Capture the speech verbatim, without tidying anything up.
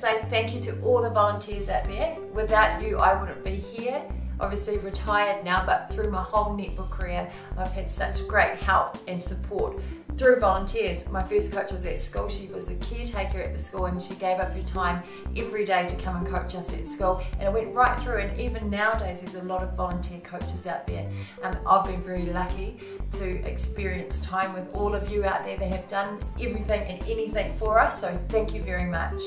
say thank you to all the volunteers out there. Without you, I wouldn't be here. Obviously retired now, but through my whole netball career, I've had such great help and support through volunteers. My first coach was at school. She was a caretaker at the school, and she gave up her time every day to come and coach us at school. And it went right through, and even nowadays there's a lot of volunteer coaches out there. Um, I've been very lucky to experience time with all of you out there that have done everything and anything for us, so thank you very much.